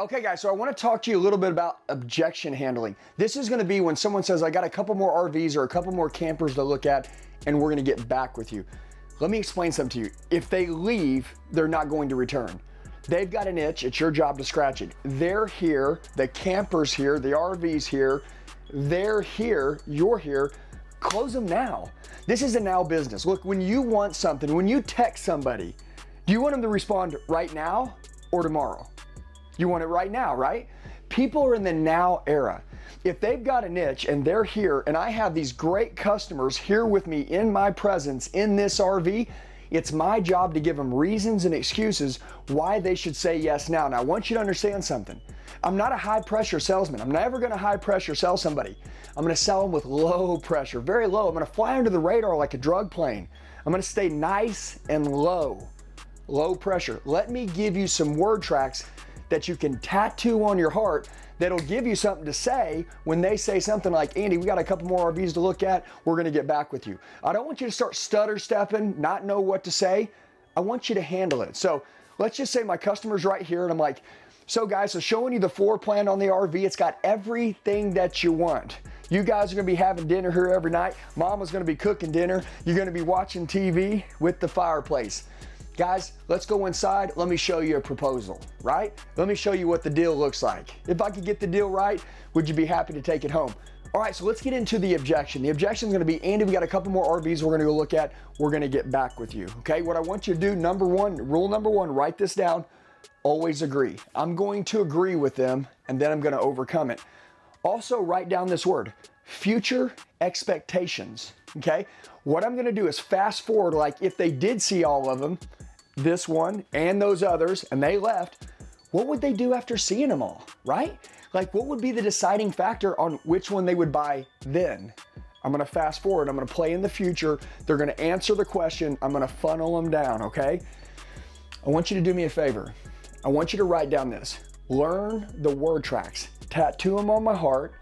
Okay guys, so I want to talk to you a little bit about objection handling. This is going to be when someone says, I got a couple more RVs or a couple more campers to look at, and we're going to get back with you. Let me explain something to you. If they leave, they're not going to return. They've got an itch, it's your job to scratch it. They're here, the camper's here, the RV's here, they're here, you're here. Close them now. This is a now business. Look, when you want something, when you text somebody, do you want them to respond right now or tomorrow? You want it right now, right? People are in the now era. If they've got an itch and they're here, and I have these great customers here with me in my presence in this RV, it's my job to give them reasons and excuses why they should say yes now. Now, I want you to understand something. I'm not a high pressure salesman. I'm never gonna high pressure sell somebody. I'm gonna sell them with low pressure, very low. I'm gonna fly under the radar like a drug plane. I'm gonna stay nice and low, low pressure. Let me give you some word tracks that you can tattoo on your heart that'll give you something to say when they say something like, Andy, we got a couple more RVs to look at, we're gonna get back with you. I don't want you to start stutter stepping, not know what to say. I want you to handle it. So let's just say my customer's right here and I'm like, so guys, so showing you the floor plan on the RV, it's got everything that you want. You guys are gonna be having dinner here every night. Mama's gonna be cooking dinner. You're gonna be watching TV with the fireplace. Guys, let's go inside. Let me show you a proposal, right? Let me show you what the deal looks like. If I could get the deal right, would you be happy to take it home? All right, so let's get into the objection. The objection is going to be, Andy, we got a couple more RVs we're going to go look at. We're going to get back with you, okay? What I want you to do, rule number one, write this down, always agree. I'm going to agree with them, and then I'm going to overcome it. Also, write down this word, future expectations, okay? What I'm going to do is fast forward, like if they did see all of them, this one and those others, and they left, what would they do after seeing them all, right? Like what would be the deciding factor on which one they would buy then? I'm gonna fast forward, I'm gonna play in the future, they're gonna answer the question, I'm gonna funnel them down, okay? I want you to do me a favor. I want you to write down this. Learn the word tracks, tattoo them on my heart,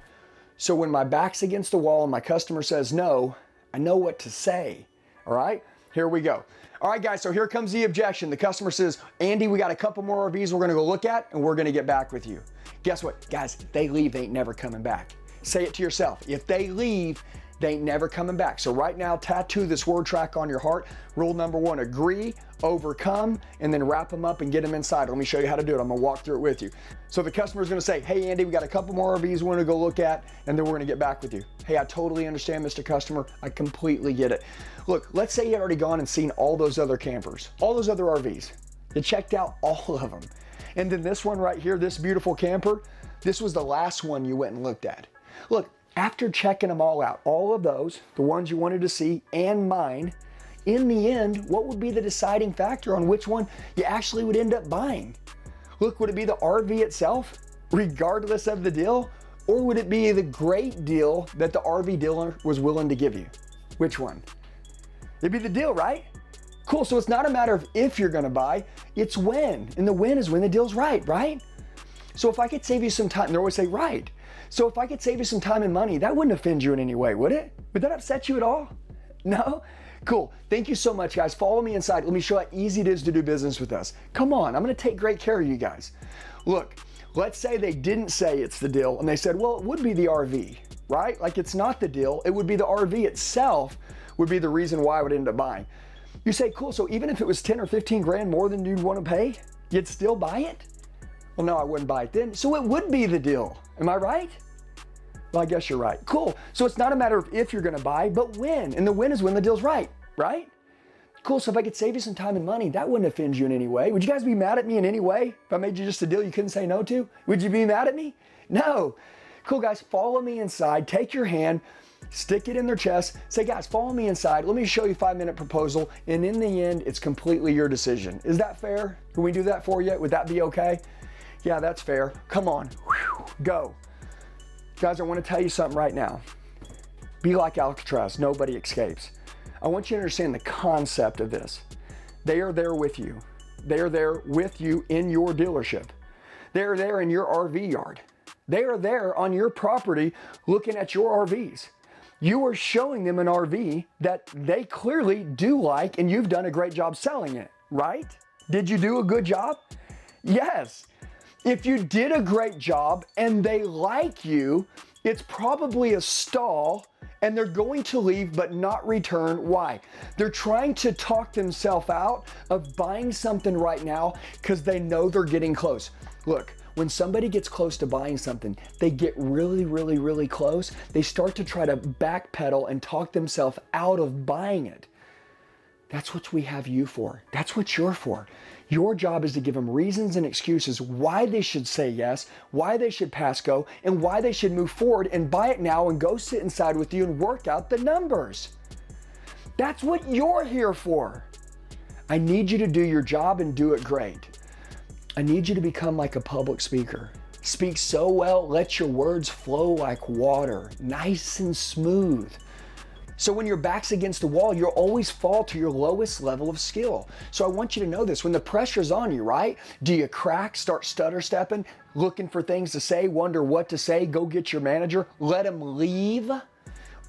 so when my back's against the wall and my customer says no, I know what to say, all right? Here we go. All right, guys, so here comes the objection. The customer says, Andy, we got a couple more RVs we're gonna go look at and we're gonna get back with you. Guess what? Guys, if they leave, they ain't never coming back. Say it to yourself. If they leave, they ain't never coming back. So right now, tattoo this word track on your heart. Rule number one, agree, overcome, and then wrap them up and get them inside. Let me show you how to do it. I'm gonna walk through it with you. So the customer's gonna say, hey, Andy, we got a couple more RVs we're gonna go look at, and then we're gonna get back with you. Hey, I totally understand, Mr. Customer. I completely get it. Look, let's say you'd already gone and seen all those other campers, all those other RVs. You checked out all of them. And then this one right here, this beautiful camper, this was the last one you went and looked at. Look, after checking them all out, all of those, the ones you wanted to see and mine, in the end, what would be the deciding factor on which one you actually would end up buying? Look, would it be the RV itself, regardless of the deal? Or would it be the great deal that the RV dealer was willing to give you? Which one? It'd be the deal, right? Cool, so it's not a matter of if you're gonna buy, it's when, and the when is when the deal's right, right? So if I could save you some time, they always say, right. So if I could save you some time and money, that wouldn't offend you in any way, would it? Would that upset you at all? No? Cool, thank you so much, guys. Follow me inside, let me show how easy it is to do business with us. Come on, I'm gonna take great care of you guys. Look, let's say they didn't say it's the deal, and they said, well, it would be the RV, right? Like it's not the deal, it would be the RV itself, would be the reason why I would end up buying. You say, cool, so even if it was 10 or 15 grand more than you'd want to pay, you'd still buy it? Well, no, I wouldn't buy it then. So it would be the deal. Am I right? Well, I guess you're right. Cool. So it's not a matter of if you're going to buy, but when. And the when is when the deal's right, right? Cool, so if I could save you some time and money, that wouldn't offend you in any way. Would you guys be mad at me in any way? If I made you just a deal you couldn't say no to? Would you be mad at me? No. Cool, guys, follow me inside. Take your hand. Stick it in their chest, say, guys, follow me inside. Let me show you a 5-minute proposal. And in the end, it's completely your decision. Is that fair? Can we do that for you? Would that be okay? Yeah, that's fair. Come on, whew, go. Guys, I want to tell you something right now. Be like Alcatraz, nobody escapes. I want you to understand the concept of this. They are there with you. They are there with you in your dealership. They are there in your RV yard. They are there on your property looking at your RVs. You are showing them an RV that they clearly do like, and you've done a great job selling it, right? Did you do a good job? Yes. If you did a great job and they like you, it's probably a stall and they're going to leave but not return. Why? They're trying to talk themselves out of buying something right now because they know they're getting close. Look, when somebody gets close to buying something, they get really close. They start to try to backpedal and talk themselves out of buying it. That's what we have you for. That's what you're for. Your job is to give them reasons and excuses why they should say yes, why they should pass go, and why they should move forward and buy it now and go sit inside with you and work out the numbers. That's what you're here for. I need you to do your job and do it great. I need you to become like a public speaker. Speak so well, let your words flow like water, nice and smooth. So when your back's against the wall, you'll always fall to your lowest level of skill. So I want you to know this, when the pressure's on you, right? Do you crack, start stutter stepping, looking for things to say, wonder what to say, go get your manager, let them leave?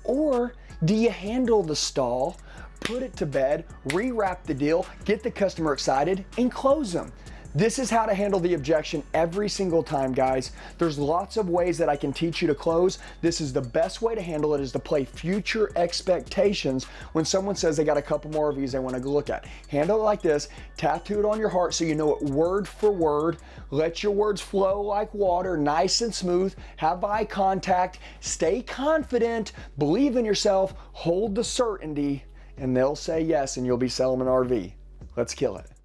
Or do you handle the stall, put it to bed, rewrap the deal, get the customer excited, and close them? This is how to handle the objection every single time, guys. There's lots of ways that I can teach you to close. This is the best way to handle it, is to play future expectations when someone says they got a couple more reviews they want to go look at. Handle it like this, tattoo it on your heart so you know it word for word. Let your words flow like water, nice and smooth. Have eye contact, stay confident, believe in yourself, hold the certainty, and they'll say yes and you'll be selling an RV. Let's kill it.